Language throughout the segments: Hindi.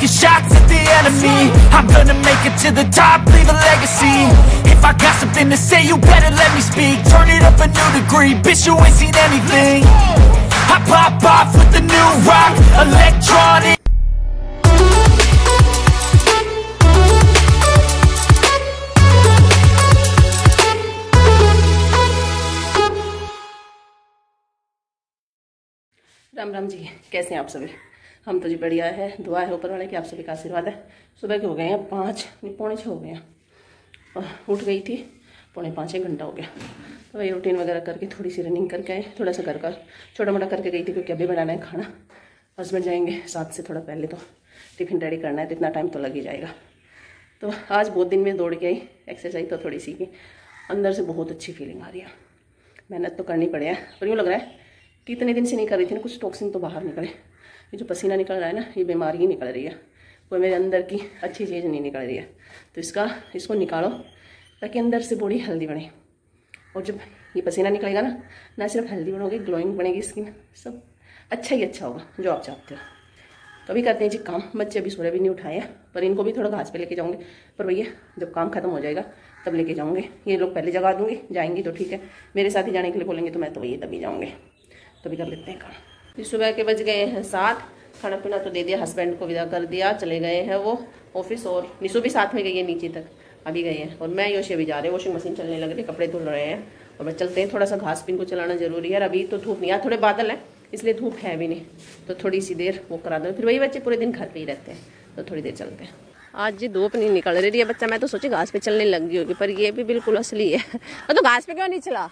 taking shots at the enemy. I'm gonna make it to the top, leave a legacy. If I got something to say, you better let me speak. Turn it up a new degree, bitch, you ain't seen anything. I pop off with the new rock, electronic. Ram Ram ji, कैसे हैं आप सभी। हम तो जी बढ़िया है, दुआ है ऊपर वाले कि आप सभी का आशीर्वाद है। सुबह के हो गए हैं 5, पौने 6 हो गए हैं और उठ गई थी 4:45, 1 घंटा हो गया। तो वही रूटीन वगैरह करके थोड़ी सी रनिंग करके आए, थोड़ा सा घर का छोटा मोटा करके गई थी क्योंकि अभी बनाना है खाना। हस्बैंड जाएंगे 7 से थोड़ा पहले, तो टिफिन रेडी करना है तो इतना टाइम तो लग ही जाएगा। तो आज बहुत दिन में दौड़ के आई, एक्सरसाइज तो थोड़ी सी की, अंदर से बहुत अच्छी फीलिंग आ रही है। मेहनत तो करनी पड़े है पर यूँ लग रहा है कि इतने दिन से नहीं कर रही थी ना, कुछ टॉक्सिन तो बाहर निकले। ये जो पसीना निकल रहा है ना, ये बीमारी ही निकल रही है, कोई मेरे अंदर की अच्छी चीज़ नहीं निकल रही है। तो इसको निकालो ताकि अंदर से बॉडी हेल्दी बने। और जब ये पसीना निकलेगा ना, ना सिर्फ हेल्दी बनोगे, ग्लोइंग बनेगी स्किन, सब अच्छा ही अच्छा होगा जो आप चाहते हो। तो अभी करते हैं जी काम। बच्चे अभी सो रहे, भी नहीं उठाए हैं, पर इनको भी थोड़ा घास पे लेके जाऊँगी। पर भैया जब काम खत्म हो जाएगा तब लेके जाऊँगे। ये लोग पहले जगा दूँगी, जाएंगी तो ठीक है, मेरे साथ ही जाने के लिए बोलेंगे तो मैं तो भैया तभी जाऊँगी। तभी कर लेते हैं काम। सुबह के बज गए हैं 7। खाना पीना तो दे दिया, हस्बैंड को विदा कर दिया, चले गए हैं वो ऑफिस। और निशु भी साथ में गई है नीचे तक, अभी गए हैं। और मैं योशी अभी जा रहे हैं, वॉशिंग मशीन चलने लग रही है, कपड़े धुल रहे हैं। और बस चलते हैं, थोड़ा सा घास पिन को चलाना जरूरी है। अभी तो धूप नहीं है, थोड़े बादल हैं इसलिए धूप है भी नहीं, तो थोड़ी सी देर वो करा दो। फिर वही बच्चे पूरे दिन घर पर ही रहते हैं, तो थोड़ी देर चलते हैं। आज जी धूप नहीं निकल रही है बच्चा, मैं तो सोची घास पे चलने लग गई होगी, पर ये भी बिल्कुल असली है। तो घास पे क्यों नहीं चला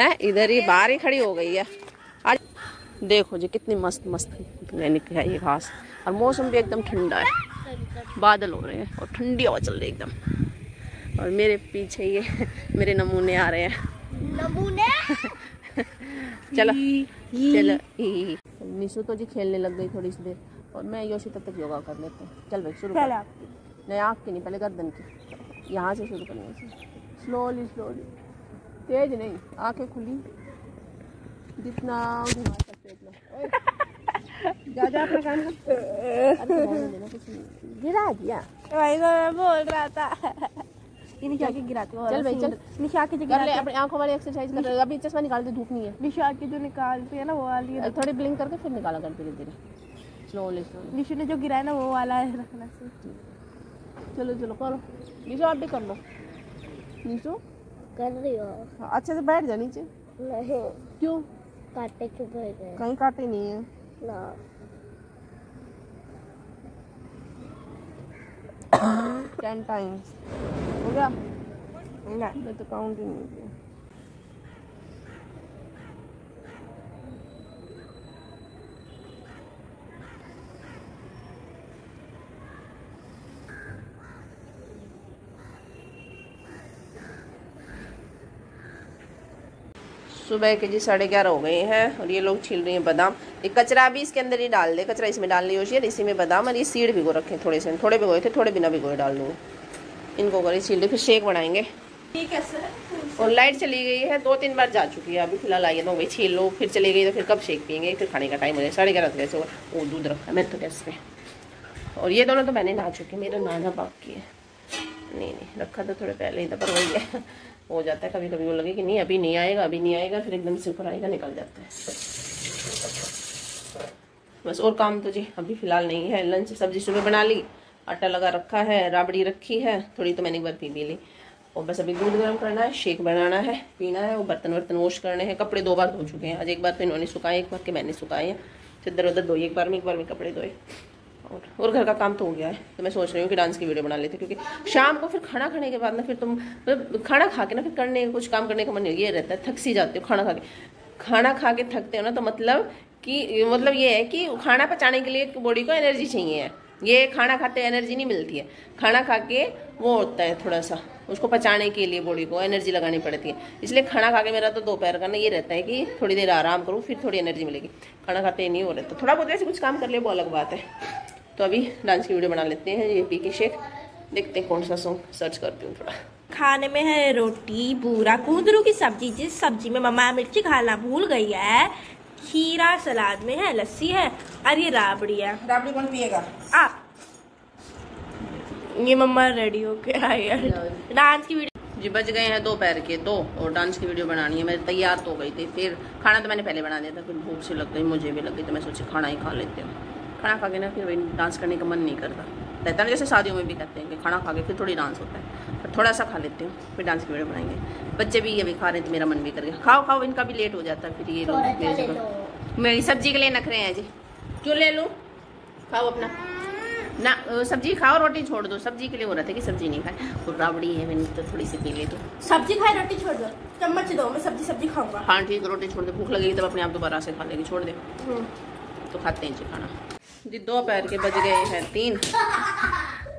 है, इधर ही बाहर ही खड़ी हो गई है। आज देखो जी कितनी मस्त मस्त मैंने किया ये घास, और मौसम भी एकदम ठंडा है, बादल हो रहे हैं और ठंडी हवा चल रही है एकदम। और मेरे पीछे ये मेरे नमूने आ रहे हैं, नमूने। चलो चलो। निशु तो जी खेलने लग गई थोड़ी सी देर, और मैं योशी तब तक योगा कर लेते हैं। चल भाई शुरू कर, नहीं आँख की नहीं, पहले गर्दन की, यहाँ से शुरू करनी है। स्लोली स्लोली, तेज नहीं, आंखें खुली जितना घुमा सकते इतना। ज़्यादा अपना काम गिरा दिया, भाई को मैं बोल रहा था इन्हें क्या के गिराते हो। चल भाई चल, निशा के जो गिराते हैं अपनी आंखों वाली एक्सरसाइज कर रहे। अभी चश्मा निकालते, धूप नहीं है, निशा के जो निकालते हैं ना वो वाली, थोड़ी ब्लिंक करके फिर निकाला कर धीरे धीरे, स्लोली स्लोली। निशु ने जो गिराया ना वो वाला है रखना। चलो चलो करो निशु, आप भी कर लो। निशु कर रही हो, अच्छे से बैठ जा नीचे। नहीं क्यों काटे, क्यों बैठ गए, कहीं काटे नहीं है ना। टाइम्स हो गया ना, मैं तो काउंट ही नहीं किया। सुबह के जी 11:30 हो गए हैं और ये लोग छील रही हैं बादाम। ये कचरा भी इसके अंदर ही डाल दे, कचरा इसमें डालने योशी, और इसी में बादाम। और ये सीड भिगो रखे, थोड़े से थोड़े भिगोए थे, थोड़े बिना भिगोए डाल दूँगी। इनको करें छील, फिर शेक बनाएंगे। ठीक है सर। और लाइट चली गई है, 2-3 बार जा चुकी है। अभी फिलहाल आई है, तो भाई छील लो, फिर चली गई तो फिर कब शेक पियेंगे, फिर खाने का टाइम हो जाए। 11:30 गैस होगा। वो दूध रखा है मेरे तो गैस पर, और ये दोनों तो मैंने नहा चुकी, मेरा नहाना बाकी है। नहीं नहीं रखा तो थोड़े पहले ही था, पर वही है हो जाता है कभी कभी। वो लगे कि नहीं अभी नहीं आएगा, अभी नहीं आएगा, फिर एकदम से ऊपर आएगा, निकल जाता है बस। और काम तो जी अभी फिलहाल नहीं है। लंच सब्जी सुबह बना ली, आटा लगा रखा है, राबड़ी रखी है थोड़ी, तो मैंने एक बार पी भी ली। और बस अभी दूध गर्म करना है, शेक बनाना है, पीना है। और बर्तन वर्तन वॉश करने हैं। कपड़े 2 बार धो चुके हैं आज, एक बार तो इन्होंने सुखाए, एक बार के मैंने सुखाए हैं। इधर उधर धोई, एक बार में कपड़े धोए। और घर का काम तो हो गया है। तो मैं सोच रही हूँ कि डांस की वीडियो बना लेते, क्योंकि शाम को फिर खाना खाने के बाद ना, फिर तुम मतलब खाना खा के ना फिर करने कुछ काम करने का मन ये रहता है, थक सी जाते हो खाना खा के। खाना खा के थकते हो ना, तो मतलब ये है कि खाना पचाने के लिए बॉडी को एनर्जी चाहिए है। ये खाना खाते एनर्जी नहीं मिलती है, खाना खा के वो होता है थोड़ा सा, उसको पचाने के लिए बॉडी को एनर्जी लगानी पड़ती है। इसलिए खाना खा के मेरा तो दोपहर का ना ये रहता है कि थोड़ी देर आराम करूँ, फिर थोड़ी एनर्जी मिलेगी। खाना खाते नहीं हो रहा, तो थोड़ा बहुत ऐसे कुछ काम कर ले वो अलग बात है। तो अभी डांस की वीडियो बना लेते हैं, ये पी के शेक। देखते हैं कौन सा सॉन्ग सर्च करती हूँ। थोड़ा खाने में है रोटी, बूरा, कुंदरू की सब्जी, जिस सब्जी में मम्मा मिर्ची खाना भूल गई है, खीरा सलाद में है, लस्सी है, और ये राबड़ी है। राबड़ी कौन पिएगा? आप। ये मम्मा रेडी होके आई है डांस की वीडियो। जी बज गए हैं दोपहर के 2 और डांस की वीडियो बनानी है। मैं तैयार तो गई थी, फिर खाना तो मैंने पहले बना दिया था, फिर भूख से लग गई, मुझे भी लग गई, तो मैं सोची खाना ही खा लेती हूँ। खाना खा के ना फिर डांस करने का मन नहीं करता, रहता है जैसे शादियों में भी करते हैं कि खाना खा के फिर थोड़ी डांस होता है, फिर थोड़ा सा खा लेते हैं, फिर डांस की वीडियो बनाएंगे। बच्चे भी ये भी खा रहे थे, मेरा मन भी कर गया, खाओ खाओ, इनका भी लेट हो जाता है। फिर ये लोग मेरी सब्जी के लिए नखरे हैं जी, क्यों ले लूँ, खाओ अपना ना, सब्जी खाओ, रोटी छोड़ दो। सब्जी के लिए हो रहा था कि सब्जी नहीं खाए, तो राबड़ी है मैंने तो थोड़ी सी पी ले दो, सब्जी खाए रोटी छोड़ दो, चम्मच दो, मैं सब्जी सब्जी खाऊंगा। हाँ ठीक है, रोटी छोड़ दे, भूख लगेगी तब अपने आप दोबारा से खा लेगी, छोड़ दे तो खाते हैं जी खाना। जी दोपहर के बज गए हैं 3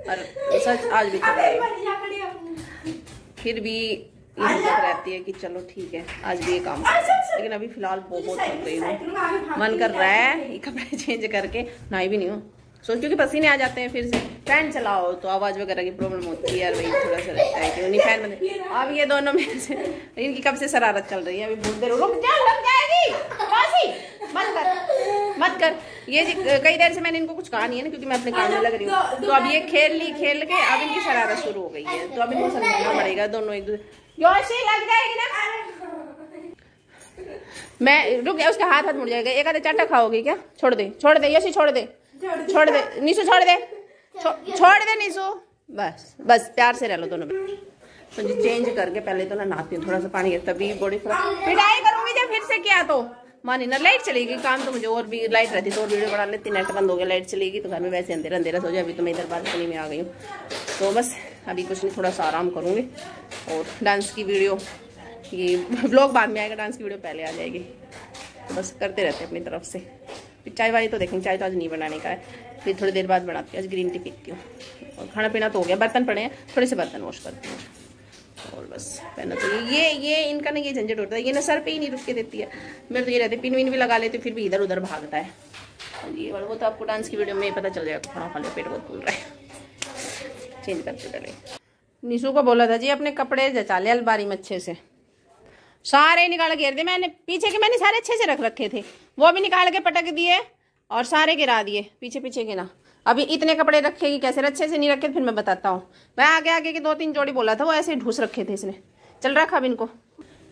और सच आज भी फिर भी रहती है कि चलो ठीक है आज भी ये काम, लेकिन अभी फिलहाल बहुत थक गई हूँ, मन कर रहा है ये कपड़े चेंज करके, नहाई भी नहीं हूँ सोच, क्योंकि पसीने आ जाते हैं, फिर से फैन चलाओ तो आवाज़ वगैरह की प्रॉब्लम होती है यार, वही थोड़ा सा रहता है कि नहीं फैन बंद। अब ये दोनों में से इनकी कब से शरारत चल रही है, अभी बहुत देर रुक जा, लग जाएगी काशी, मत कर मत कर। ये जी कई देर से मैंने इनको कुछ कहा नहीं है ना, क्योंकि मैं अपने काम में लग रही हूँ, तो अब ये खेल के अब इनकी शरारत शुरू हो गई है, तो अब इनको समझाना पड़ेगा दोनों एक दूसरे, जोशी लग जाएगी ना, मैं रुक जाए उसका हाथ हाथ मुड़ जाएगा, एक आधे चाटा खाओगी क्या, छोड़ दे छोड़ दे जोशी, छोड़ दे छोड़ दे निशु, छोड़ दे छोड़ दे निशु, बस बस प्यार से रह लो दोनों। तो चेंज करके पहले तो ना नहाती हूँ, थोड़ा सा पानी गिरता भी बॉडी खराब, पिटाई करूंगी जब फिर से किया तो मानी ना, लाइट चलेगी काम तो मुझे, और भी लाइट रहती तो और वीडियो बना लेती, नेट बंद हो गया, लाइट चलेगी तो घर में वैसे अंधेरा अंधेरा सो जाए। अभी तो मैं इधर बालकनी में आ गई हूँ, तो बस अभी कुछ नहीं, थोड़ा सा आराम करूँगी और डांस की वीडियो, ये व्लॉग बाद में आएगा, डांस की वीडियो पहले आ जाएगी, तो बस करते रहते अपनी तरफ से। चाय वाली तो देखेंगे, चाय तो आज नहीं बनाने का है, फिर थोड़ी देर बाद बनाती हूँ, आज ग्रीन टी पीती हूँ। और खाना पीना तो हो गया, बर्तन पड़े हैं, थोड़े से बर्तन वॉश करती हूँ और बस पहनना चाहिए। ये इनका ना ये झंझट होता है, ये ना सर पे ही नहीं रुक के देती है, मेरे तो ये रहते पिन विन भी लगा लेती हूँ, फिर भी इधर उधर भागता है ये, और वो तो आपको डांस की वीडियो में पता चल जाएगा। खाना खा लिया, पेट बहुत फूल रहा है, चेंज करते चले। निशु को बोला था जी अपने कपड़े जचा ले अलमारी में, अच्छे से सारे निकाल घेर दिए, मैंने पीछे के मैंने सारे अच्छे से रख रखे थे, वो भी निकाल के पटक दिए और सारे गिरा दिए, पीछे पीछे के ना। अभी इतने कपड़े रखेगी कैसे, अच्छे से नहीं रखे फिर मैं बताता हूँ। मैं आगे आगे के 2-3 जोड़ी बोला था, वो ऐसे ही ढूस रखे थे इसने, चल रखा अब इनको।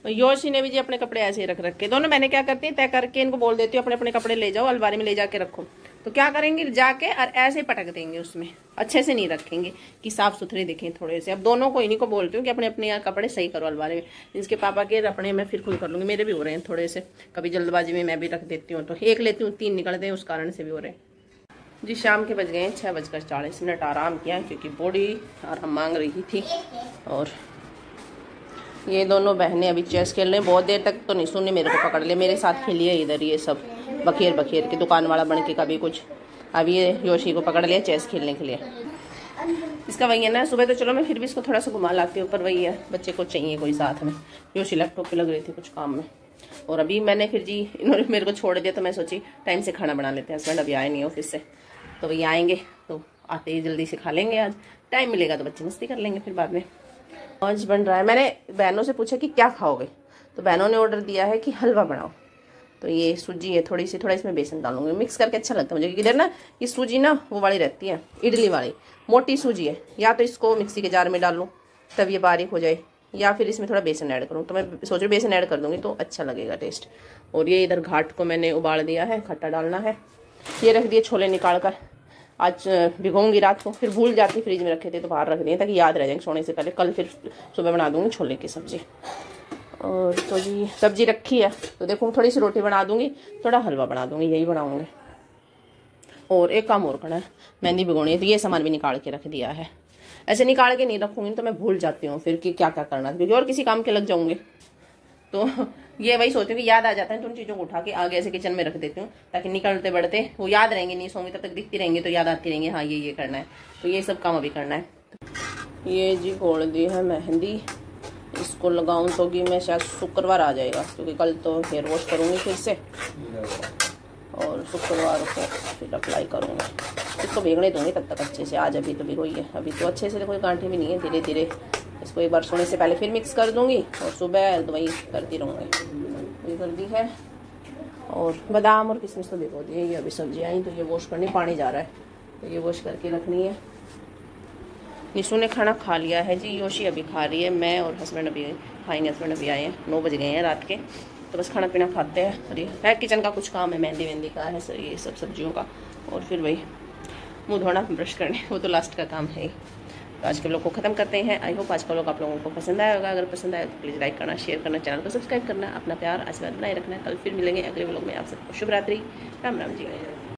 योशी ने भी जी अपने कपड़े ऐसे ही रख रखे दोनों। मैंने क्या करती हूँ, तय करके इनको बोल देती हूँ अपने अपने कपड़े ले जाओ अलमारी में ले जाके रखो, तो क्या करेंगे जाके और ऐसे पटक देंगे उसमें, अच्छे से नहीं रखेंगे कि साफ सुथरे दिखें थोड़े से। अब दोनों को इन्हीं को बोलती हूँ कि अपने अपने कपड़े सही करो अलमारी में, इसके पापा के रखने में फिर खुद कर लूँगी, मेरे भी हो रहे हैं थोड़े से, कभी जल्दबाजी में मैं भी रख देती हूँ, तो एक लेती हूँ 3 निकलते हैं, उस कारण से भी हो रहे हैं जी। शाम के बज गए 6:40, आराम किया क्योंकि बॉडी आराम मांग रही थी। और ये दोनों बहनें अभी चेस खेल रहे हैं, बहुत देर तक तो निशु ने मेरे को पकड़ लिया, मेरे साथ खेली है इधर, ये सब बखेर बखेर के दुकान वाला बन के कभी कुछ, अब ये योशी को पकड़ लिया चेस खेलने के लिए। इसका वही है ना सुबह, तो चलो मैं फिर भी इसको थोड़ा सा घुमा लाती हूँ, पर वही है बच्चे को चाहिए कोई साथ में। योशी लैपटॉप पे लग रही थी कुछ काम में, और अभी मैंने फिर जी इन्होंने मेरे को छोड़ दिया, तो मैं सोची टाइम से खाना बना लेते हैं, हस्बैंड अभी आए नहीं ऑफिस से, तो भैया आएंगे तो आते ही जल्दी से खा लेंगे, आज टाइम मिलेगा तो बच्चे मस्ती कर लेंगे फिर बाद में। लंच बन रहा है, मैंने बहनों से पूछा कि क्या खाओगे, तो बहनों ने ऑर्डर दिया है कि हलवा बनाओ, तो ये सूजी है थोड़ी सी, थोड़ा इसमें बेसन डालूंगी, मिक्स करके अच्छा लगता है मुझे, क्योंकि इधर ना ये सूजी ना वो वाली रहती है इडली वाली मोटी सूजी है, या तो इसको मिक्सी के जार में डालूं तब ये बारीक हो जाए, या फिर इसमें थोड़ा बेसन ऐड करूं, तो मैं सोच रही बेसन ऐड कर दूंगी तो अच्छा लगेगा टेस्ट। और ये इधर घाट को मैंने उबाल दिया है, खट्टा डालना है, ये रख दिए छोले निकाल कर, आज भिगोऊंगी रात को, फिर भूल जाती फ्रिज में रखे थे तो बाहर रख दिए ताकि याद रह जाएंगे सोने से पहले, कल फिर सुबह बना दूंगी छोले की सब्जी। और तो जी सब्जी रखी है तो देखो थोड़ी सी रोटी बना दूंगी, थोड़ा हलवा बना दूंगी, यही बनाऊंगी। और एक काम और करना है, मेहंदी भिगोनी है, तो ये सामान भी निकाल के रख दिया है, ऐसे निकाल के नहीं रखूंगी तो मैं भूल जाती हूँ फिर कि क्या क्या करना है, क्योंकि और किसी काम के लग जाऊँगी, तो ये वही सोचती हूँ कि याद आ जाता है, तो उन चीज़ों को उठा के आगे ऐसे किचन में रख देती हूँ ताकि निकलते बढ़ते वो याद रहेंगे, नहीं सोंगे तब तक दिखती रहेंगी तो याद आती रहेंगी, हाँ ये करना है, तो ये सब काम अभी करना है। ये जी घोल दी है मेहंदी, इसको लगाऊं तो कि मैं शायद शुक्रवार आ जाएगा, क्योंकि कल तो हेयर वॉश करूँगी फिर से और शुक्रवार को फिर अप्लाई करूँगी, इसको भीगने दूँगी तब तक अच्छे से, आज अभी तो भिगोई है, अभी तो अच्छे से कोई गांठी भी नहीं है, धीरे धीरे इसको एक बार सोने से पहले फिर मिक्स कर दूँगी और सुबह तो वही करती रहूँगी, ये कर दी है। और बादाम और किशमिश तो भिगो दिए। ये अभी सब्जियाँ आई तो ये वॉश करनी, पानी जा रहा है तो ये वॉश करके रखनी है। यीशु ने खाना खा लिया है जी, योशी अभी खा रही है, मैं और हस्बैंड अभी खाएंगे। हस्बैंड अभी आए हैं, 9 बज गए हैं रात के, तो बस खाना पीना खाते हैं। और ये है किचन का कुछ काम है, मेहंदी वेहंदी का है, ये सब सब्जियों का, और फिर वही मुँह धोना, ब्रश करने, वो तो लास्ट का काम है। तो आज के लोग को ख़त्म करते हैं। आई होप आज का लोग आप लोगों को पसंद आया होगा। अगर पसंद आया तो प्लीज़ लाइक करना, शेयर करना, चैनल को सब्सक्राइब करना। अपना प्यार आशीर्वाद बनाए रखना। कल फिर मिलेंगे अगले व्लॉग में। आप सबको शुभ रात्रि, राम राम जी।